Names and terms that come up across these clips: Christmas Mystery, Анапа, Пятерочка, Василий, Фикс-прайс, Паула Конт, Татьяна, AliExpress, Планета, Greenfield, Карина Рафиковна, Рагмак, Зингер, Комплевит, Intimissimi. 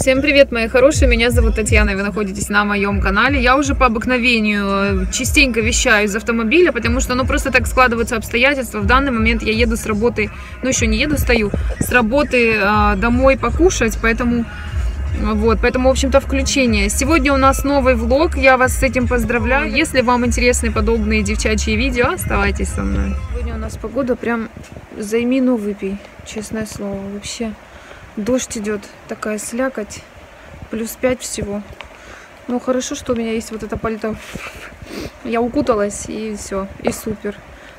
Всем привет, мои хорошие, меня зовут Татьяна, вы находитесь на моем канале. Я уже по обыкновению частенько вещаю из автомобиля, потому что, ну, просто так складываются обстоятельства. В данный момент я еду с работы, ну, еще не еду, стою, с работы домой покушать, поэтому... Вот, поэтому, в общем-то, включение. Сегодня у нас новый влог, я вас с этим поздравляю. Если вам интересны подобные девчачьи видео, оставайтесь со мной. Сегодня у нас погода прям займи, ну выпей, честное слово. Вообще, дождь идет, такая слякоть, +5 всего. Ну, хорошо, что у меня есть вот это пальто. Я укуталась, и все, и супер.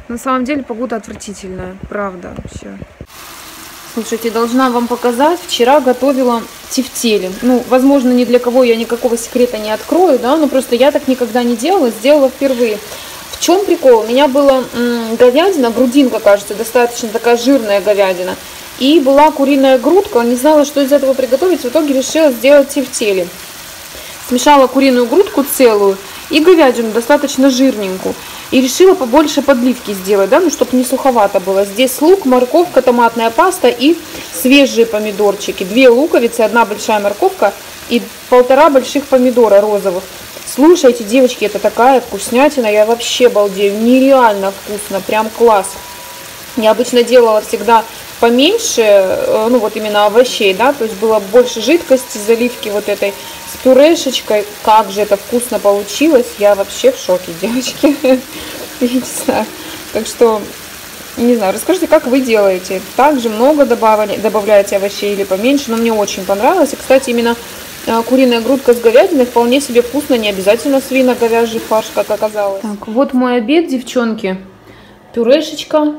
На самом деле, погода отвратительная, правда, вообще. Слушайте, должна вам показать, вчера готовила тефтели. Ну, возможно, ни для кого я никакого секрета не открою, да, но просто я так никогда не делала, сделала впервые. В чем прикол? У меня была говядина, грудинка, кажется, достаточно такая жирная говядина. И была куриная грудка, не знала, что из этого приготовить, в итоге решила сделать тефтели. Смешала куриную грудку целую и говядину достаточно жирненькую. И решила побольше подливки сделать, да, ну, чтобы не суховато было. Здесь лук, морковка, томатная паста и свежие помидорчики. 2 луковицы, 1 большая морковка и 1,5 больших помидора розовых. Слушайте, девочки, это такая вкуснятина, я вообще балдею. Нереально вкусно, прям класс. Я обычно делала всегда поменьше, ну, вот именно овощей, да, то есть было больше жидкости, заливки вот этой с пюрешечкой. Как же это вкусно получилось, я вообще в шоке, девочки. Не знаю. Так что, не знаю, расскажите, как вы делаете. Также много добавляете овощей или поменьше, но мне очень понравилось. И, кстати, именно куриная грудка с говядиной вполне себе вкусно, не обязательно свино-говяжий фарш, как оказалось. Так, вот мой обед, девчонки. Пюрешечка,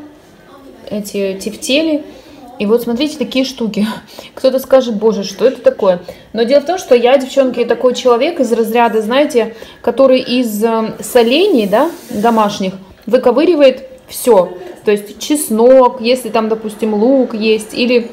эти тефтели. И вот смотрите, такие штуки. Кто-то скажет, боже, что это такое? Но дело в том, что я, девчонки, такой человек из разряда, знаете, который из солений, да, домашних, выковыривает все. То есть чеснок, если там, допустим, лук есть, или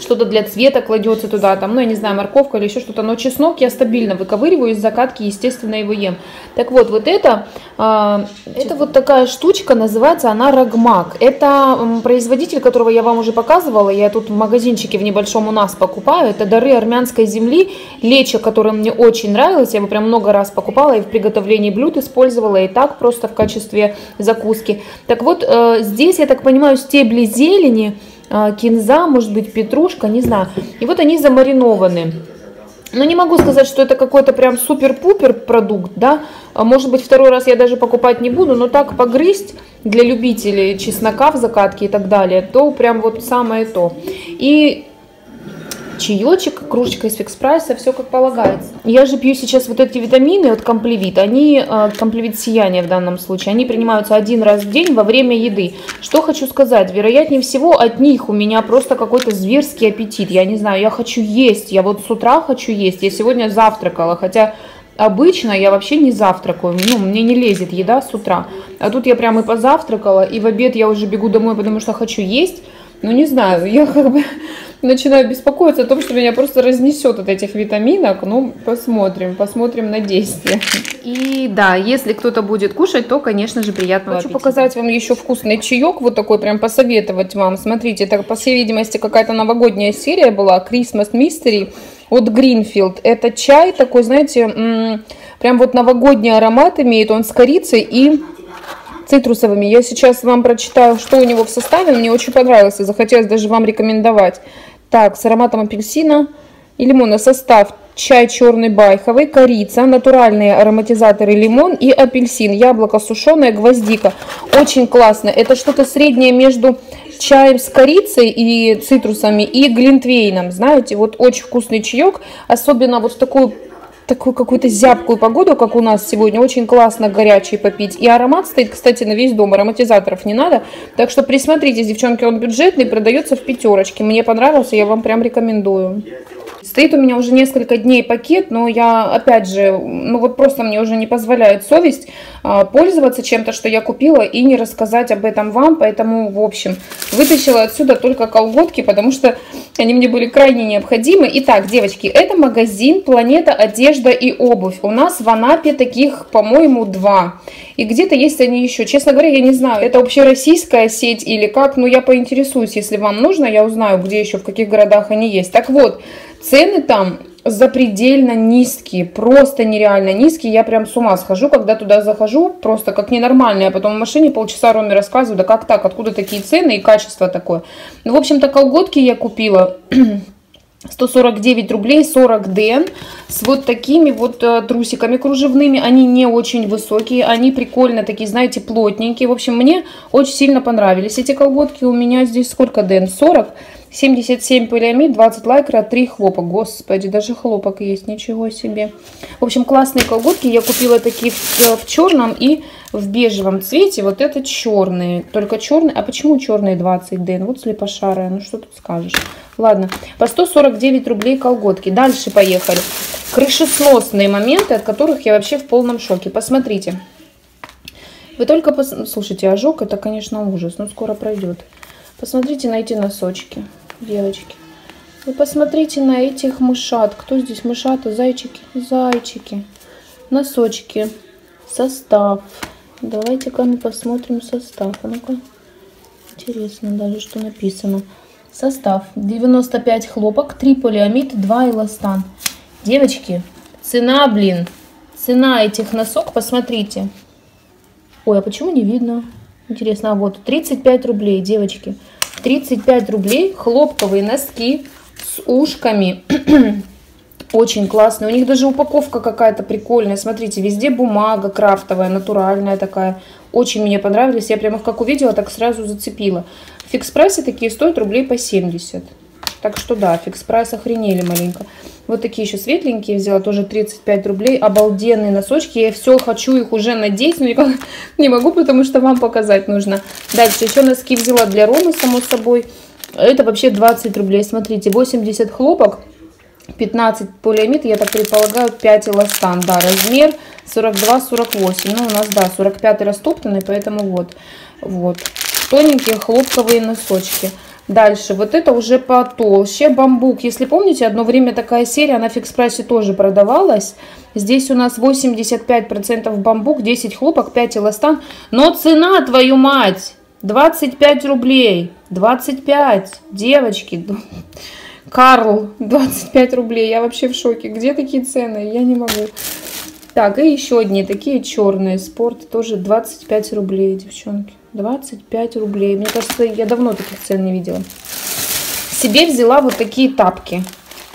что-то для цвета кладется туда, там, ну, я не знаю, морковка или еще что-то. Но чеснок я стабильно выковыриваю из закатки, естественно, его ем. Так вот, вот это вот такая штучка, называется она Рагмак. Это производитель, которого я вам уже показывала. Я тут в магазинчике в небольшом у нас покупаю. Это дары армянской земли. Лечо, которое мне очень нравилось. Я его прям много раз покупала и в приготовлении блюд использовала, и так просто в качестве закуски. Так вот, здесь, я так понимаю, стебли зелени, кинза, может быть, петрушка, не знаю. И вот они замаринованы. Но не могу сказать, что это какой-то прям супер-пупер продукт, да. Может быть, второй раз я даже покупать не буду, но так погрызть для любителей чеснока в закатке и так далее, то прям вот самое то. И чаечек, кружечка из фикс-прайса, все как полагается. Я же пью сейчас вот эти витамины от Комплевит, они, Комплевит Сияние в данном случае, они принимаются 1 раз в день во время еды. Что хочу сказать, вероятнее всего от них у меня просто какой-то зверский аппетит, я не знаю, я хочу есть, я вот с утра хочу есть, я сегодня завтракала, хотя... Обычно я вообще не завтракаю, ну, мне не лезет еда с утра. А тут я прям и позавтракала, и в обед я уже бегу домой, потому что хочу есть. Ну, не знаю, я как бы начинаю беспокоиться о том, что меня просто разнесет от этих витаминок. Ну, посмотрим, посмотрим на действие. И да, если кто-то будет кушать, то, конечно же, приятного аппетита. Хочу показать вам еще вкусный чаек, вот такой, прям посоветовать вам. Смотрите, это, по всей видимости, какая-то новогодняя серия была, Christmas Mystery. Вот Greenfield. Это чай такой, знаете, прям вот новогодний аромат имеет. Он с корицей и цитрусовыми. Я сейчас вам прочитаю, что у него в составе. Мне очень понравилось и захотелось даже вам рекомендовать. Так, с ароматом апельсина и лимона. Состав: чай черный байховый, корица, натуральные ароматизаторы лимон и апельсин, яблоко сушеное, гвоздика. Очень классно. Это что-то среднее между чаем с корицей и цитрусами и глинтвейном. Знаете, вот очень вкусный чаек, особенно вот в такую какую-то зябкую погоду, как у нас сегодня, очень классно горячий попить. И аромат стоит, кстати, на весь дом, ароматизаторов не надо. Так что присмотритесь, девчонки, он бюджетный, продается в пятерочке. Мне понравился, я вам прям рекомендую. Стоит у меня уже несколько дней пакет, но я, опять же, ну вот просто мне уже не позволяет совесть пользоваться чем-то, что я купила, и не рассказать об этом вам. Поэтому, в общем, вытащила отсюда только колготки, потому что они мне были крайне необходимы. Итак, девочки, это магазин «Планета. Одежда и обувь». У нас в Анапе таких, по-моему, 2. И где-то есть они еще. Честно говоря, я не знаю, это общероссийская сеть или как, но я поинтересуюсь, если вам нужно, я узнаю, где еще, в каких городах они есть. Так вот, Цены там запредельно низкие, просто нереально низкие. Я прям с ума схожу, когда туда захожу, просто как ненормальная. Потом в машине полчаса Роме рассказываю, да как так, откуда такие цены и качество такое. Ну, в общем-то, колготки я купила 149 рублей 40 дн с вот такими вот трусиками кружевными. Они не очень высокие, они прикольно такие, знаете, плотненькие. В общем, мне очень сильно понравились эти колготки. У меня здесь сколько дн? 40, 77 полиамид, 20 лайкра, 3 хлопа. Господи, даже хлопок есть, ничего себе. В общем, классные колготки. Я купила такие в черном и в бежевом цвете. Вот это черные, только черные. А почему черные 20 дн? Вот слепошарая, ну что тут скажешь. Ладно, по 149 рублей колготки. Дальше поехали. Крышесносные моменты, от которых я вообще в полном шоке. Посмотрите. Вы только слушайте, ожог, это, конечно, ужас, но скоро пройдет. Посмотрите на эти носочки, девочки. Вы посмотрите на этих мышат. Кто здесь мышата? Зайчики. Зайчики. Носочки. Состав. Давайте-ка мы посмотрим состав. А ну-ка. Интересно даже, что написано. Состав: 95 хлопок, 3 полиамид, 2 эластан. Девочки, цена, блин, цена этих носок, посмотрите. Ой, а почему не видно? Интересно, а вот 35 рублей, девочки. 35 рублей хлопковые носки с ушками. Очень классные. У них даже упаковка какая-то прикольная. Смотрите, везде бумага крафтовая, натуральная такая. Очень мне понравились. Я прямо их как увидела, так сразу зацепила. В фикс-прайсе такие стоят рублей по 70. Так что да, фикс-прайс охренели маленько. Вот такие еще светленькие взяла, тоже 35 рублей. Обалденные носочки. Я все хочу их уже надеть, но никак не могу, потому что вам показать нужно. Дальше еще носки взяла для Ромы, само собой. Это вообще 20 рублей. Смотрите, 80 хлопок, 15 полиамид, я так предполагаю, 5 эластан. Да, размер 42-48. Ну, у нас, да, 45 растоптанный, поэтому вот. Вот. Тоненькие хлопковые носочки. Дальше, вот это уже потолще, бамбук. Если помните, одно время такая серия, она в фикс-прайсе тоже продавалась. Здесь у нас 85% бамбук, 10 хлопок, 5 эластан. Но цена, твою мать, 25 рублей. 25, девочки. Карл, 25 рублей. Я вообще в шоке. Где такие цены? Я не могу. Так, и еще одни такие черные. Спорт тоже 25 рублей, девчонки. 25 рублей. Мне кажется, я давно таких цен не видела. Себе взяла вот такие тапки.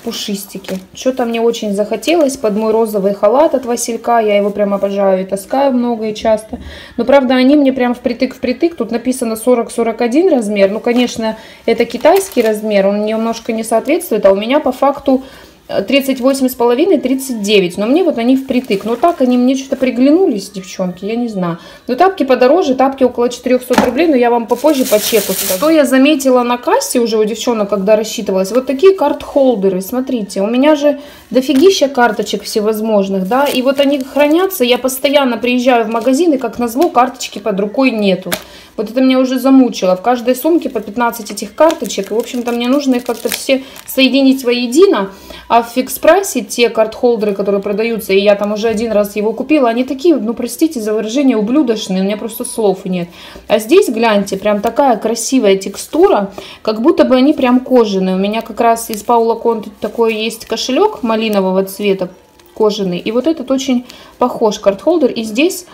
Пушистики. Что-то мне очень захотелось. Под мой розовый халат от Василька. Я его прям обожаю и таскаю много и часто. Но, правда, они мне прям впритык-впритык. Тут написано 40-41 размер. Ну, конечно, это китайский размер. Он немножко не соответствует. А у меня по факту 38,5-39. Но мне вот они впритык. Но так они мне что-то приглянулись, девчонки, я не знаю. Но тапки подороже, тапки около 400 рублей. Но я вам попозже по чеку скажу. Что я заметила на кассе уже у девчонок, когда рассчитывалась? Вот такие карт-холдеры, смотрите. У меня же дофигища карточек всевозможных, да. И вот они хранятся. Я постоянно приезжаю в магазин, и как назло, карточки под рукой нету. Вот это меня уже замучило. В каждой сумке по 15 этих карточек. И, в общем-то, мне нужно их как-то все соединить воедино. А в фикс-прайсе те карт-холдеры, которые продаются, и я там уже один раз его купила, они такие, ну, простите за выражение, ублюдочные, у меня просто слов нет. А здесь, гляньте, прям такая красивая текстура, как будто бы они прям кожаные. У меня как раз из Паула Конт такой есть кошелек малинового цвета, кожаный. И вот этот очень похож карт-холдер. И здесь...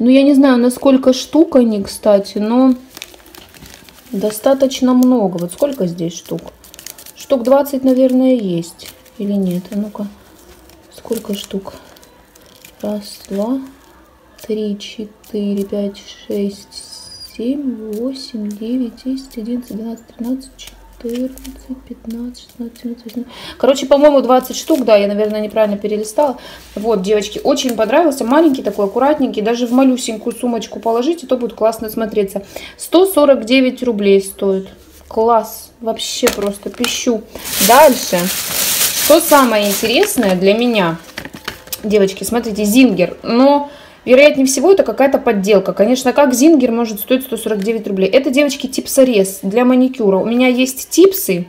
Ну, я не знаю, насколько штук они, кстати, но достаточно много. Вот сколько здесь штук? Штук 20, наверное, есть. Или нет? А ну-ка, сколько штук? Раз, два, три, четыре, пять, шесть, семь, восемь, девять, 10, 11, 12, 13, 14, 15, 16, 17, 18. Короче, по-моему, 20 штук, да, я, наверное, неправильно перелистала. Вот, девочки, очень понравился. Маленький такой, аккуратненький. Даже в малюсенькую сумочку положите, то будет классно смотреться. 149 рублей стоит. Класс. Вообще просто пищу. Дальше. Что самое интересное для меня, девочки, смотрите, Зингер. Но... вероятнее всего, это какая-то подделка. Конечно, как Зингер может стоить 149 рублей? Это, девочки, типсорез для маникюра. У меня есть типсы,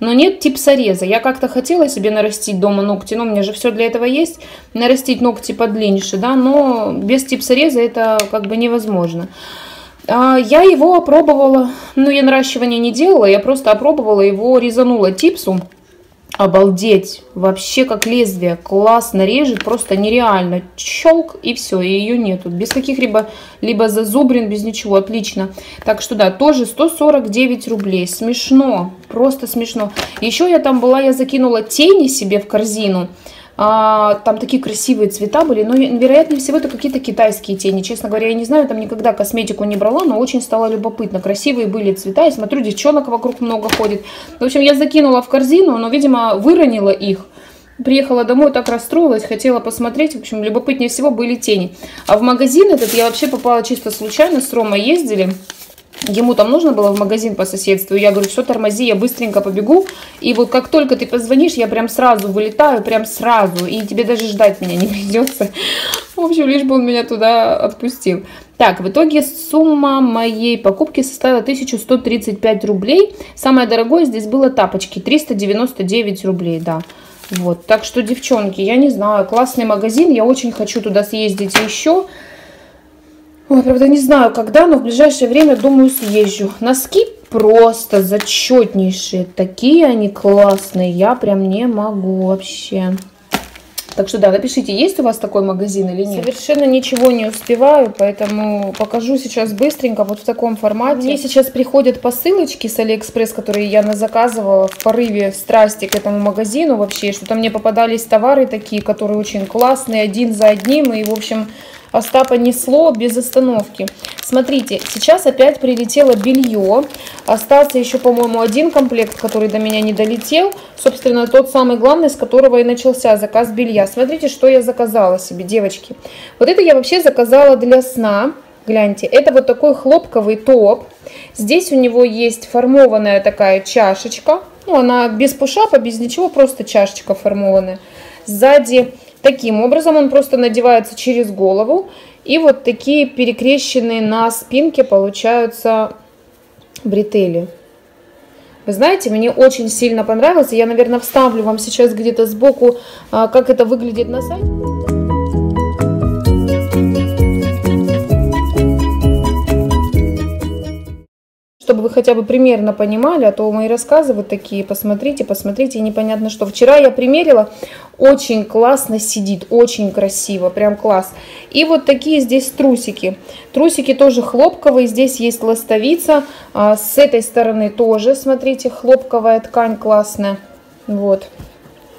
но нет типсореза. Я как-то хотела себе нарастить дома ногти, но у меня же все для этого есть. Нарастить ногти подлиннее, да, но без типсореза это как бы невозможно. Я его опробовала, ну, я наращивание не делала, я просто опробовала его, резанула типсу. Обалдеть, вообще как лезвие, классно режет, просто нереально. Щелк, и все, и ее нету, без каких-либо зазубрин, без ничего, отлично. Так что да, тоже 149 рублей, смешно, просто смешно. Еще я там была, я закинула тени себе в корзину, там такие красивые цвета были, но вероятнее всего это какие-то китайские тени, честно говоря, я не знаю, там никогда косметику не брала, но очень стало любопытно, красивые были цвета, я смотрю, девчонок вокруг много ходит, в общем, я закинула в корзину, но, видимо, выронила их, приехала домой, так расстроилась, хотела посмотреть, в общем, любопытнее всего были тени, а в магазин этот я вообще попала чисто случайно, с Ромой ездили, ему там нужно было в магазин по соседству. Я говорю, все, тормози, я быстренько побегу. И вот как только ты позвонишь, я прям сразу вылетаю, прям сразу. И тебе даже ждать меня не придется. В общем, лишь бы он меня туда отпустил. Так, в итоге сумма моей покупки составила 1135 рублей. Самое дорогое здесь было тапочки. 399 рублей, да. Вот, так что, девчонки, я не знаю, классный магазин. Я очень хочу туда съездить еще. Ой, правда, не знаю, когда, но в ближайшее время, думаю, съезжу. Носки просто зачетнейшие. Такие они классные. Я прям не могу вообще. Так что да, напишите, есть у вас такой магазин или нет. Совершенно ничего не успеваю, поэтому покажу сейчас быстренько вот в таком формате. Мне сейчас приходят посылочки с AliExpress, которые я заказывала в порыве страсти к этому магазину вообще. Что-то мне попадались товары такие, которые очень классные, один за одним. И, в общем, Остапа несло без остановки. Смотрите, сейчас опять прилетело белье. Остался еще, по-моему, один комплект, который до меня не долетел. Собственно, тот самый главный, с которого и начался заказ белья. Смотрите, что я заказала себе, девочки. Вот это я вообще заказала для сна. Гляньте, это вот такой хлопковый топ. Здесь у него есть формованная такая чашечка. Ну, она без пушапа, без ничего, просто чашечка формованная. Сзади... Таким образом он просто надевается через голову, и вот такие перекрещенные на спинке получаются бретели. Вы знаете, мне очень сильно понравилось, я, наверное, вставлю вам сейчас где-то сбоку, как это выглядит на сайте. Чтобы вы хотя бы примерно понимали, а то мои рассказы вот такие, посмотрите, посмотрите, и непонятно что. Вчера я примерила, очень классно сидит, очень красиво, прям класс. И вот такие здесь трусики. Трусики тоже хлопковые, здесь есть ластовица, с этой стороны тоже, смотрите, хлопковая ткань классная, вот.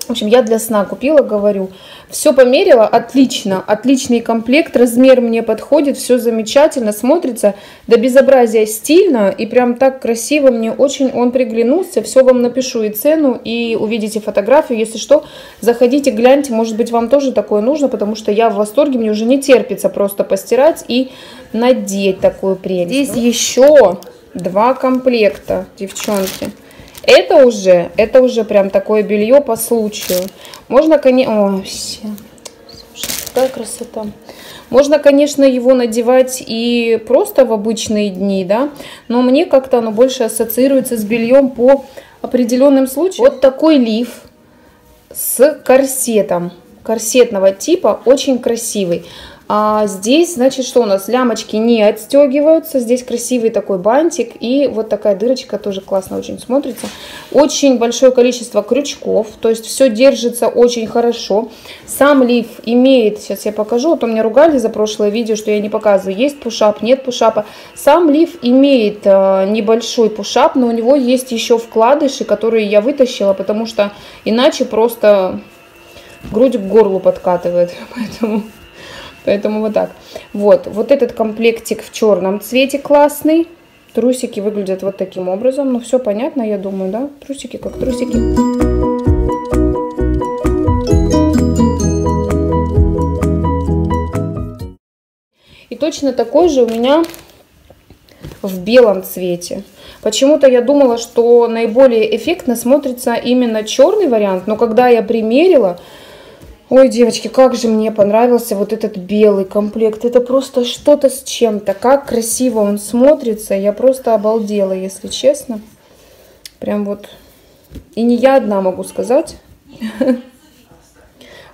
В общем, я для сна купила, говорю. Все померила, отлично, отличный комплект, размер мне подходит, все замечательно, смотрится до безобразия стильно и прям так красиво, мне очень он приглянулся. Все вам напишу и цену, и увидите фотографию, если что, заходите, гляньте, может быть, вам тоже такое нужно, потому что я в восторге, мне уже не терпится просто постирать и надеть такую прелесть. Здесь еще два комплекта, девчонки. Это уже прям такое белье по случаю. Можно, конечно... Какая красота. Можно, конечно, его надевать и просто в обычные дни, да. Но мне как-то оно больше ассоциируется с бельем по определенным случаям. Вот такой лиф с корсетом. Корсетного типа. Очень красивый. А здесь, значит, что у нас? Лямочки не отстегиваются. Здесь красивый такой бантик. И вот такая дырочка тоже классно очень смотрится. Очень большое количество крючков. То есть все держится очень хорошо. Сам лиф имеет... Сейчас я покажу. А то меня ругали за прошлое видео, что я не показываю. Есть пушап, нет пушапа. Сам лиф имеет небольшой пушап. Но у него есть еще вкладыши, которые я вытащила. Потому что иначе просто грудь к горлу подкатывает. Поэтому вот так. Вот этот комплектик в черном цвете классный. Трусики выглядят вот таким образом. Ну, все понятно, я думаю, да? Трусики как трусики. И точно такой же у меня в белом цвете. Почему-то я думала, что наиболее эффектно смотрится именно черный вариант. Но когда я примерила... Ой, девочки, как же мне понравился вот этот белый комплект. Это просто что-то с чем-то. Как красиво он смотрится. Я просто обалдела, если честно. Прям вот. И не я одна могу сказать.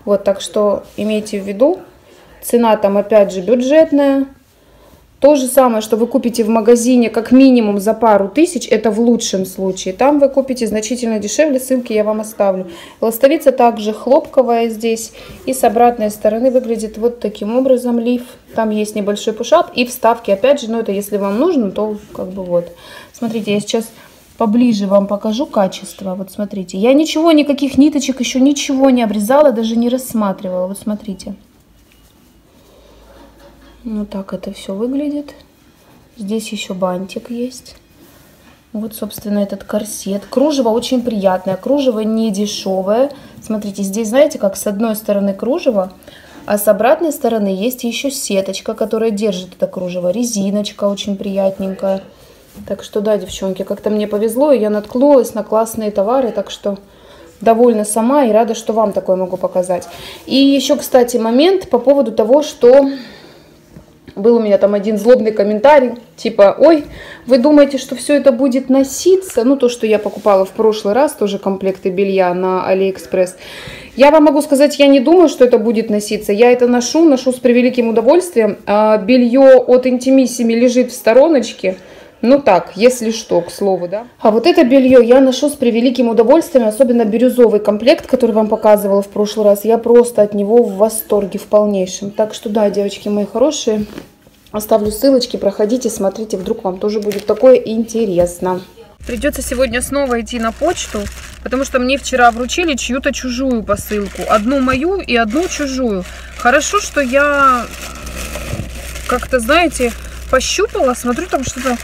Вот, так что имейте в виду. Цена там опять же бюджетная. То же самое, что вы купите в магазине как минимум за пару тысяч, это в лучшем случае. Там вы купите значительно дешевле, ссылки я вам оставлю. Ластовица также хлопковая здесь. И с обратной стороны выглядит вот таким образом лиф. Там есть небольшой пушап и вставки. Опять же, ну это если вам нужно, то как бы вот. Смотрите, я сейчас поближе вам покажу качество. Вот смотрите, я ничего, никаких ниточек еще ничего не обрезала, даже не рассматривала. Вот смотрите. Ну так это все выглядит. Здесь еще бантик есть. Вот, собственно, этот корсет. Кружево очень приятное. Кружево не дешевое. Смотрите, здесь, знаете, как с одной стороны кружево, а с обратной стороны есть еще сеточка, которая держит это кружево. Резиночка очень приятненькая. Так что да, девчонки, как-то мне повезло, и я наткнулась на классные товары, так что довольна сама и рада, что вам такое могу показать. И еще, кстати, момент по поводу того, что... Был у меня там один злобный комментарий, типа, ой, вы думаете, что все это будет носиться? Ну, то, что я покупала в прошлый раз, тоже комплекты белья на AliExpress. Я вам могу сказать, я не думаю, что это будет носиться. Я это ношу с превеликим удовольствием. Белье от Intimissimi лежит в стороночке. Ну так, если что, к слову, да. А вот это белье я ношу с превеликим удовольствием, особенно бирюзовый комплект, который вам показывала в прошлый раз. Я просто от него в восторге в полнейшем. Так что да, девочки мои хорошие, оставлю ссылочки, проходите, смотрите, вдруг вам тоже будет такое интересно. Придется сегодня снова идти на почту, потому что мне вчера вручили чью-то чужую посылку. Одну мою и одну чужую. Хорошо, что я как-то, знаете, пощупала, смотрю, там что-то...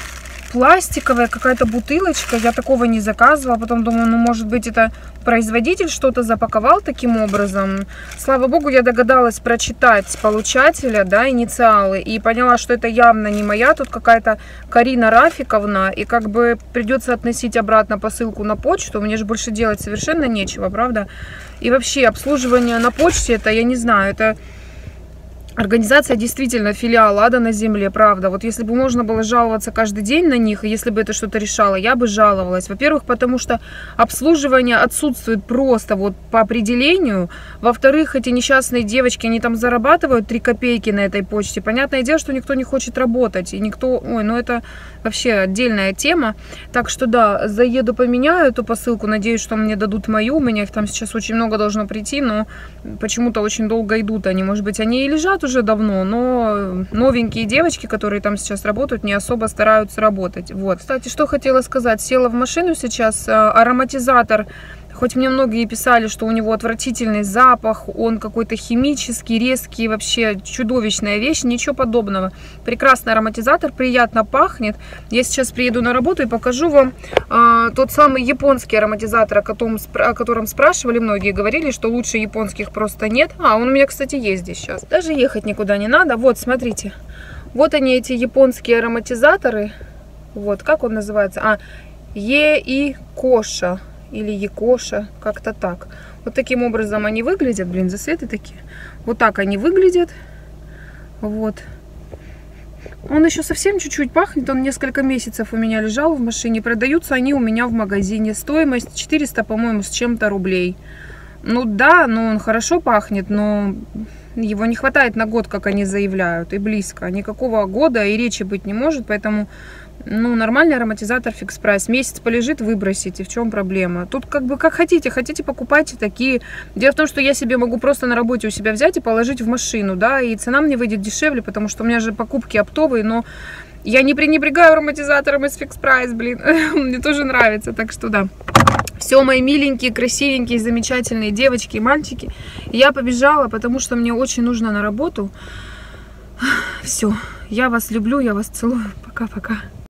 пластиковая какая-то бутылочка, я такого не заказывала, потом думаю, ну может быть это производитель что-то запаковал таким образом. Слава богу, я догадалась прочитать получателя, да, инициалы, и поняла, что это явно не моя, тут какая-то Карина Рафиковна, и как бы придется относить обратно посылку на почту, мне же больше делать совершенно нечего, правда? И вообще обслуживание на почте, это я не знаю, это... Организация действительно филиал ада на земле, правда. Вот если бы можно было жаловаться каждый день на них, и если бы это что-то решало, я бы жаловалась. Во-первых, потому что обслуживание отсутствует просто вот по определению. Во-вторых, эти несчастные девочки, они там зарабатывают 3 копейки на этой почте. Понятное дело, что никто не хочет работать. И никто... Ой, ну это вообще отдельная тема. Так что да, заеду, поменяю эту посылку. Надеюсь, что мне дадут мою. У меня их там сейчас очень много должно прийти, но почему-то очень долго идут они. Может быть, они и лежат уже давно, но новенькие девочки, которые там сейчас работают, не особо стараются работать. Вот. Кстати, что хотела сказать. Села в машину сейчас. Ароматизатор. Хоть мне многие писали, что у него отвратительный запах, он какой-то химический, резкий, вообще чудовищная вещь, ничего подобного. Прекрасный ароматизатор, приятно пахнет. Я сейчас приеду на работу и покажу вам тот самый японский ароматизатор, о котором спрашивали многие, говорили, что лучше японских просто нет. А, он у меня, кстати, есть здесь сейчас. Даже ехать никуда не надо. Вот, смотрите, вот они, эти японские ароматизаторы. Вот, как он называется? А, Еикоша. Или Якоша, как-то так. Вот таким образом они выглядят. Блин, засветы такие. Вот так они выглядят. Вот. Он еще совсем чуть-чуть пахнет. Он несколько месяцев у меня лежал в машине. Продаются они у меня в магазине. Стоимость 400, по-моему, с чем-то рублей. Ну да, но он хорошо пахнет, но его не хватает на год, как они заявляют. И близко. Никакого года и речи быть не может, поэтому... Ну, нормальный ароматизатор фикс-прайс. Месяц полежит, выбросите. В чем проблема? Тут как бы как хотите. Хотите, покупайте такие. Дело в том, что я себе могу просто на работе у себя взять и положить в машину, да, и цена мне выйдет дешевле, потому что у меня же покупки оптовые, но я не пренебрегаю ароматизатором из фикс-прайс, блин. Мне тоже нравится, так что да. Все, мои миленькие, красивенькие, замечательные девочки и мальчики. Я побежала, потому что мне очень нужно на работу. Все, я вас люблю, я вас целую. Пока-пока.